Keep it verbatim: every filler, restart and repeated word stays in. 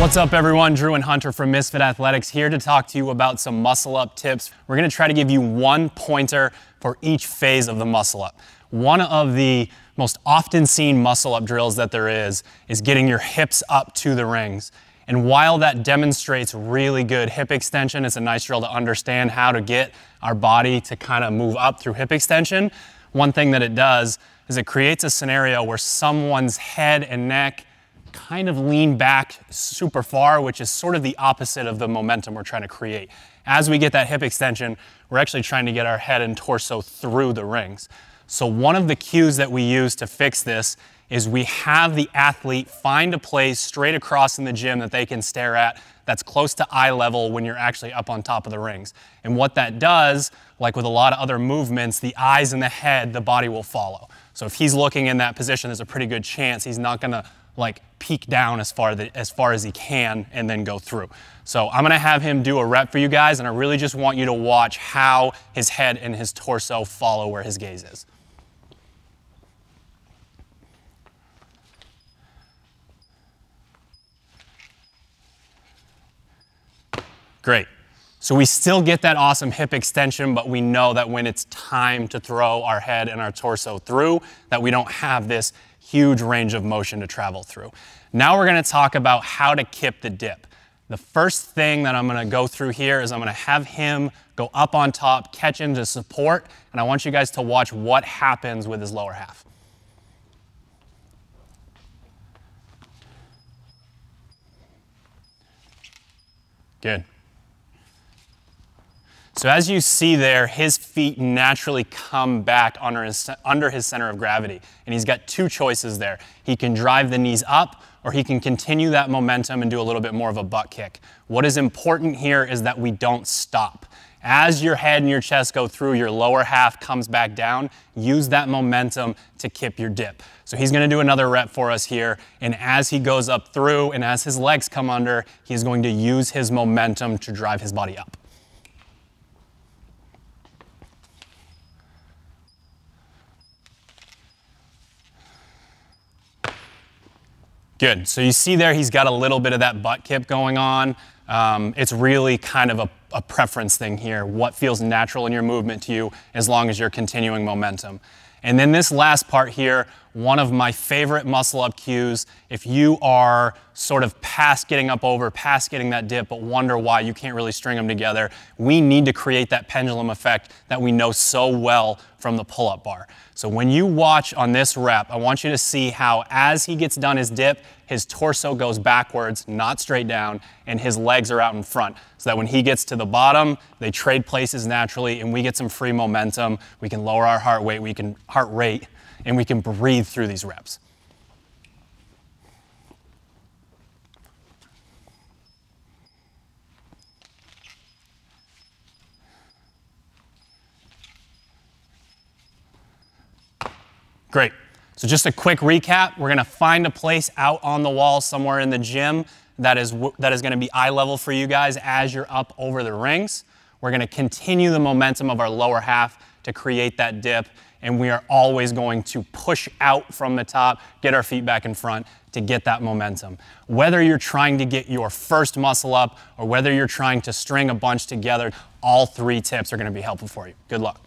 What's up everyone, Drew and Hunter from Misfit Athletics here to talk to you about some muscle up tips. We're gonna try to give you one pointer for each phase of the muscle up. One of the most often seen muscle up drills that there is, is getting your hips up to the rings. And while that demonstrates really good hip extension, it's a nice drill to understand how to get our body to kind of move up through hip extension. One thing that it does is it creates a scenario where someone's head and neck kind of lean back super far, which is sort of the opposite of the momentum we're trying to create. As we get that hip extension, we're actually trying to get our head and torso through the rings. So one of the cues that we use to fix this is we have the athlete find a place straight across in the gym that they can stare at that's close to eye level when you're actually up on top of the rings. And what that does, like with a lot of other movements, the eyes and the head, the body will follow. So if he's looking in that position, there's a pretty good chance he's not gonna like peek down as far, the, as far as he can and then go through. So I'm gonna have him do a rep for you guys, and I really just want you to watch how his head and his torso follow where his gaze is. Great. So we still get that awesome hip extension, but we know that when it's time to throw our head and our torso through, that we don't have this huge range of motion to travel through. Now we're gonna talk about how to kip the dip. The first thing that I'm gonna go through here is I'm gonna have him go up on top, catch him to support, and I want you guys to watch what happens with his lower half. Good. So as you see there, his feet naturally come back under his, under his center of gravity. And he's got two choices there. He can drive the knees up, or he can continue that momentum and do a little bit more of a butt kick. What is important here is that we don't stop. As your head and your chest go through, your lower half comes back down. Use that momentum to kip your dip. So he's gonna do another rep for us here. And as he goes up through and as his legs come under, he's going to use his momentum to drive his body up. Good, so you see there he's got a little bit of that butt kip going on. Um, it's really kind of a, a preference thing here, what feels natural in your movement to you as long as you're continuing momentum. And then this last part here, one of my favorite muscle up cues, if you are sort of past getting up over, past getting that dip, but wonder why you can't really string them together, we need to create that pendulum effect that we know so well from the pull-up bar. So when you watch on this rep, I want you to see how as he gets done his dip, his torso goes backwards, not straight down, and his legs are out in front. So that when he gets to the bottom, they trade places naturally, and we get some free momentum. We can lower our heart rate, we can heart rate, and we can breathe through these reps. Great. So just a quick recap. We're going to find a place out on the wall somewhere in the gym that is, that is going to be eye level for you guys as you're up over the rings. We're going to continue the momentum of our lower half to create that dip, and we are always going to push out from the top, get our feet back in front to get that momentum. Whether you're trying to get your first muscle up or whether you're trying to string a bunch together, all three tips are going to be helpful for you. Good luck.